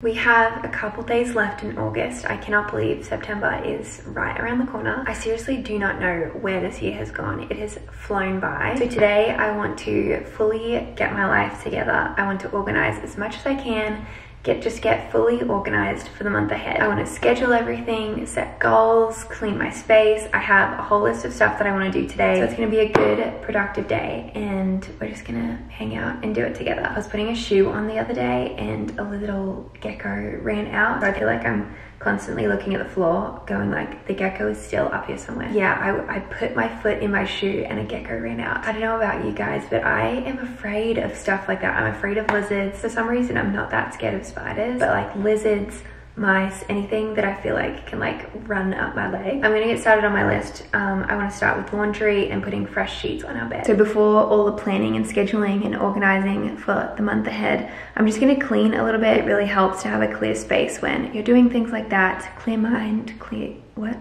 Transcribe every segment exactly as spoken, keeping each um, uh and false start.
We have a couple days left in August. I cannot believe September is right around the corner. I seriously do not know where this year has gone. It has flown by. So today I want to fully get my life together. I want to organize as much as I can, get just get fully organized for the month ahead. I want to schedule everything, set goals, clean my space. I have a whole list of stuff that I want to do today. So it's going to be a good, productive day, and we're just going to hang out and do it together. I was putting a shoe on the other day and a little gecko ran out. So I feel like I'm constantly looking at the floor going like, the gecko is still up here somewhere. Yeah, I, I put my foot in my shoe and a gecko ran out. I don't know about you guys, but I am afraid of stuff like that. I'm afraid of lizards. For some reason, I'm not that scared of spiders, but like lizards, mice, anything that I feel like can like run up my leg. I'm gonna get started on my list. Um, I wanna start with laundry and putting fresh sheets on our bed. So before all the planning and scheduling and organizing for the month ahead, I'm just gonna clean a little bit. It really helps to have a clear space when you're doing things like that. Clear mind, clear, what?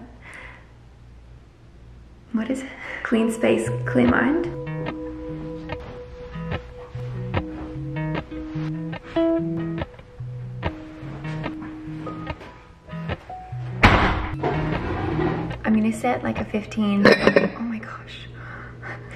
What is it? Clean space, clear mind. Set like a fifteen. Oh my gosh.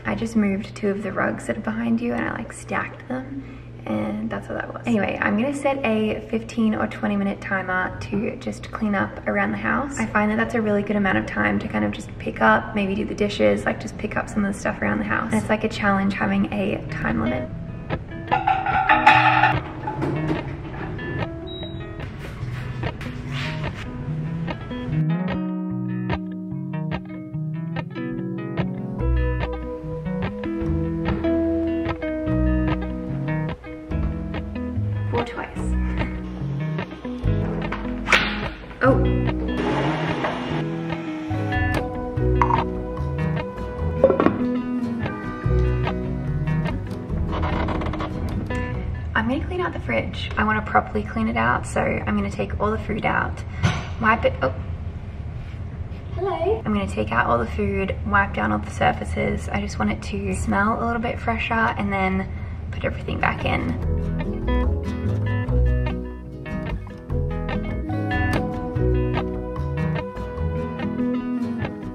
I just moved two of the rugs that are behind you and I like stacked them, and that's what that was. Anyway, I'm gonna set a fifteen or twenty minute timer to just clean up around the house. I find that that's a really good amount of time to kind of just pick up, maybe do the dishes, like just pick up some of the stuff around the house. And it's like a challenge having a time limit. I want to properly clean it out, so I'm going to take all the food out, wipe it up. Hello. I'm going to take out all the food, wipe down all the surfaces. I just want it to smell a little bit fresher, and then put everything back in.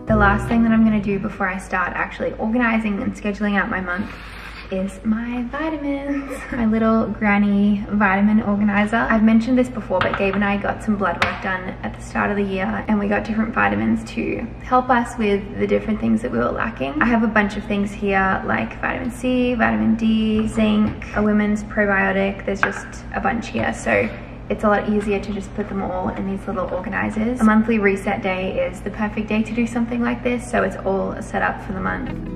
The last thing that I'm going to do before I start actually organizing and scheduling out my month is my vitamins. My little granny vitamin organizer. I've mentioned this before, but Gabe and I got some blood work done at the start of the year, and we got different vitamins to help us with the different things that we were lacking. I have a bunch of things here like vitamin C, vitamin D, zinc, a women's probiotic. There's just a bunch here, so it's a lot easier to just put them all in these little organizers. A monthly reset day is the perfect day to do something like this, so it's all set up for the month.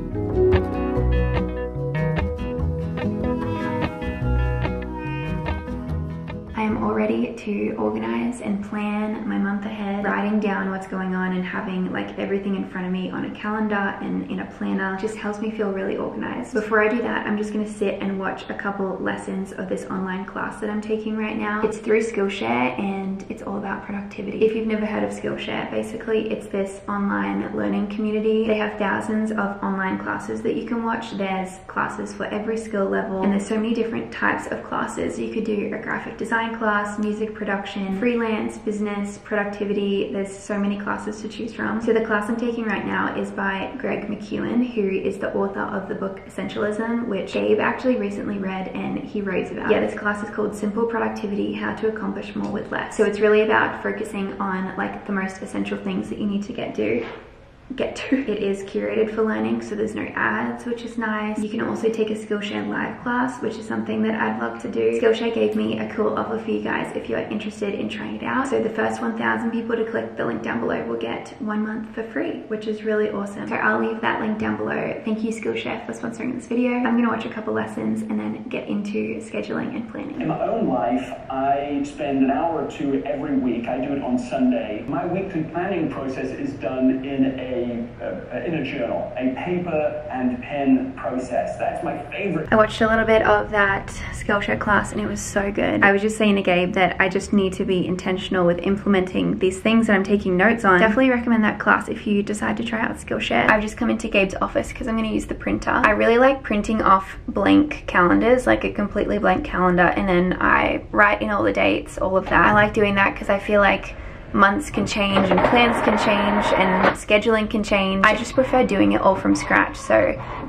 Ready to organize and plan my month ahead, writing down what's going on and having like everything in front of me on a calendar and in a planner just helps me feel really organized. Before I do that, I'm just gonna sit and watch a couple lessons of this online class that I'm taking right now. It's through Skillshare and it's all about productivity. If you've never heard of Skillshare, basically it's this online learning community. They have thousands of online classes that you can watch. There's classes for every skill level, and there's so many different types of classes. You could do a graphic design class, music production, freelance, business, productivity. There's so many classes to choose from. So the class I'm taking right now is by Greg McKeown, who is the author of the book Essentialism, which Gabe actually recently read and he wrote about. Yeah, this class is called Simple Productivity, How to Accomplish More with Less. So it's really about focusing on like the most essential things that you need to get to. get to. It is curated for learning, so there's no ads, which is nice. You can also take a Skillshare live class, which is something that I'd love to do. Skillshare gave me a cool offer for you guys if you're interested in trying it out. So the first one thousand people to click the link down below will get one month for free, which is really awesome. So I'll leave that link down below. Thank you, Skillshare, for sponsoring this video. I'm gonna watch a couple lessons and then get into scheduling and planning. In my own life, I spend an hour or two every week. I do it on Sunday. My weekly planning process is done in a a, a, in a journal, a paper and pen process. That's my favorite. I watched a little bit of that Skillshare class and it was so good. I was just saying to Gabe that I just need to be intentional with implementing these things that I'm taking notes on. Definitely recommend that class if you decide to try out Skillshare. I've just come into Gabe's office because I'm going to use the printer. I really like printing off blank calendars, like a completely blank calendar, and then I write in all the dates, all of that. I like doing that because I feel like months can change and plans can change and scheduling can change. I just prefer doing it all from scratch, so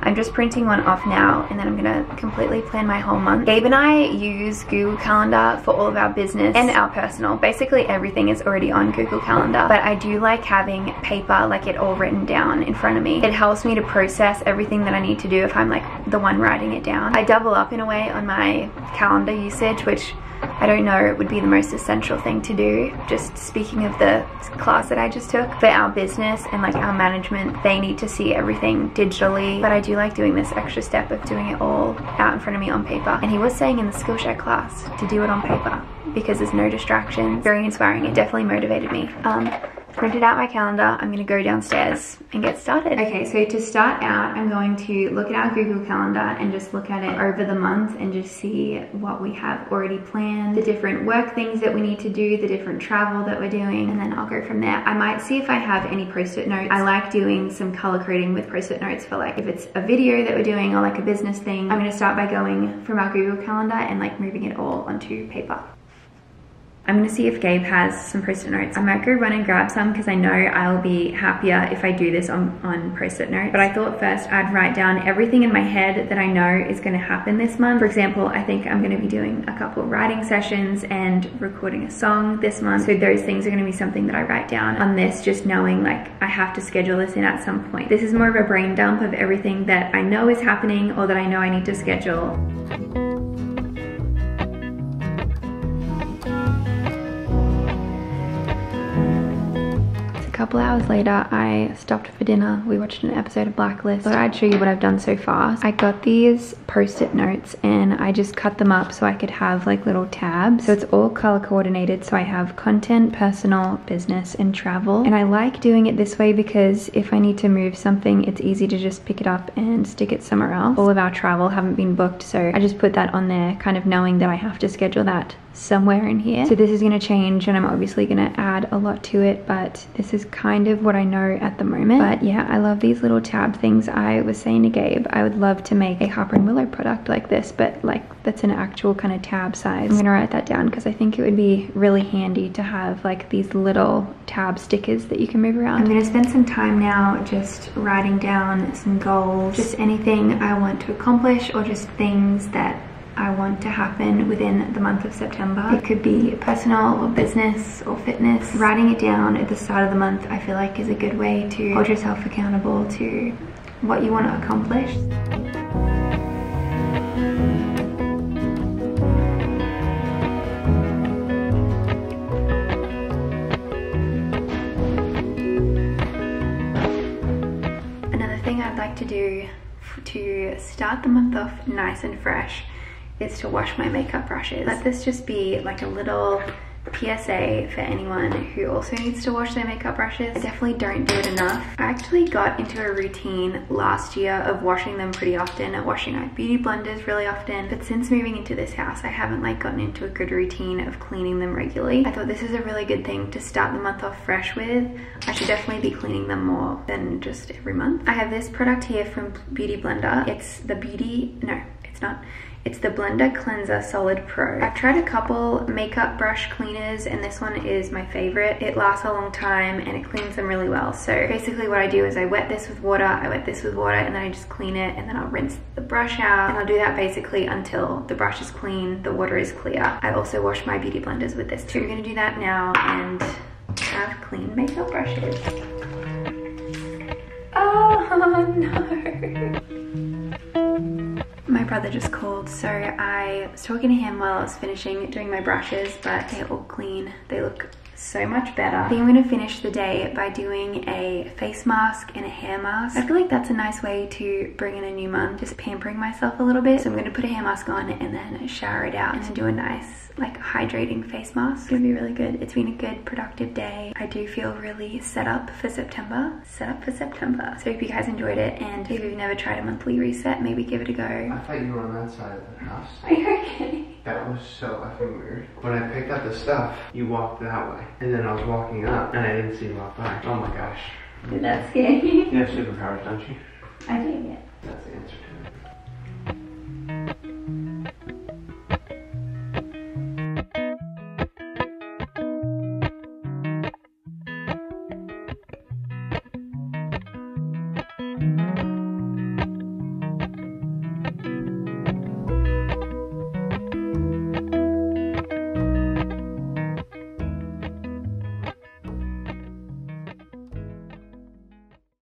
I'm just printing one off now and then I'm gonna completely plan my whole month. Gabe and I use Google Calendar for all of our business and our personal. Basically everything is already on Google Calendar, but I do like having paper, like it all written down in front of me. It helps me to process everything that I need to do if I'm like the one writing it down. I double up in a way on my calendar usage, which I don't know, it would be the most essential thing to do, just speaking of the class that I just took. For our business and like our management, they need to see everything digitally, but I do like doing this extra step of doing it all out in front of me on paper. And he was saying in the Skillshare class to do it on paper because there's no distractions. Very inspiring, it definitely motivated me. Um, printed out my calendar, I'm gonna go downstairs and get started. Okay, so to start out, I'm going to look at our Google Calendar and just look at it over the month and just see what we have already planned, the different work things that we need to do, the different travel that we're doing, and then I'll go from there. I might see if I have any post-it notes. I like doing some color coding with post-it notes for like if it's a video that we're doing or like a business thing. I'm gonna start by going from our Google Calendar and like moving it all onto paper. I'm gonna see if Gabe has some post-it notes. I might go run and grab some because I know I'll be happier if I do this on, on post-it notes. But I thought first I'd write down everything in my head that I know is gonna happen this month. For example, I think I'm gonna be doing a couple writing sessions and recording a song this month. So those things are gonna be something that I write down on this, just knowing like I have to schedule this in at some point. This is more of a brain dump of everything that I know is happening or that I know I need to schedule. A couple hours later, I stopped for dinner. We watched an episode of Blacklist. Thought I'd show you what I've done so far. I got these post-it notes and I just cut them up so I could have like little tabs. So it's all color coordinated. So I have content, personal, business, and travel. And I like doing it this way because if I need to move something, it's easy to just pick it up and stick it somewhere else. All of our travel haven't been booked, so I just put that on there, kind of knowing that I have to schedule that somewhere in here. So this is gonna change and I'm obviously gonna add a lot to it, but this is kind of what I know at the moment. But yeah, I love these little tab things. I was saying to Gabe, I would love to make a Harper and Willow product like this, but like that's an actual kind of tab size. I'm gonna write that down because I think it would be really handy to have like these little tab stickers that you can move around. I'm gonna spend some time now just writing down some goals, just anything I want to accomplish or just things that I want to happen within the month of September. It could be personal or business or fitness. Writing it down at the start of the month I feel like is a good way to hold yourself accountable to what you want to accomplish. Another thing I'd like to do to start the month off nice and fresh is to wash my makeup brushes. Let this just be like a little P S A for anyone who also needs to wash their makeup brushes. I definitely don't do it enough. I actually got into a routine last year of washing them pretty often, washing like beauty blenders really often. But since moving into this house, I haven't like gotten into a good routine of cleaning them regularly. I thought this is a really good thing to start the month off fresh with. I should definitely be cleaning them more than just every month. I have this product here from Beauty Blender. It's the beauty, no, it's not. It's the Blender Cleanser Solid Pro. I've tried a couple makeup brush cleaners and this one is my favorite. It lasts a long time and it cleans them really well. So basically what I do is I wet this with water, I wet this with water, and then I just clean it and then I'll rinse the brush out. And I'll do that basically until the brush is clean, the water is clear. I also wash my beauty blenders with this too. So we're gonna do that now and have clean makeup brushes. Oh no. My brother just called, so I was talking to him while I was finishing doing my brushes, but they're all clean. They look so much better. I think I'm gonna finish the day by doing a face mask and a hair mask. I feel like that's a nice way to bring in a new month, just pampering myself a little bit. So I'm gonna put a hair mask on and then shower it out and do a nice like a hydrating face mask. It's gonna be really good. It's been a good, productive day. I do feel really set up for September. Set up for September. So if you guys enjoyed it, and if you've never tried a monthly reset, maybe give it a go. I thought you were on that side of the house. Are you okay? That was so effing weird. When I picked up the stuff, you walked that way. And then I was walking up, and I didn't see you walk by. Oh my gosh. Did that scare you? You have superpowers, don't you? I do, yeah. That's the answer to it.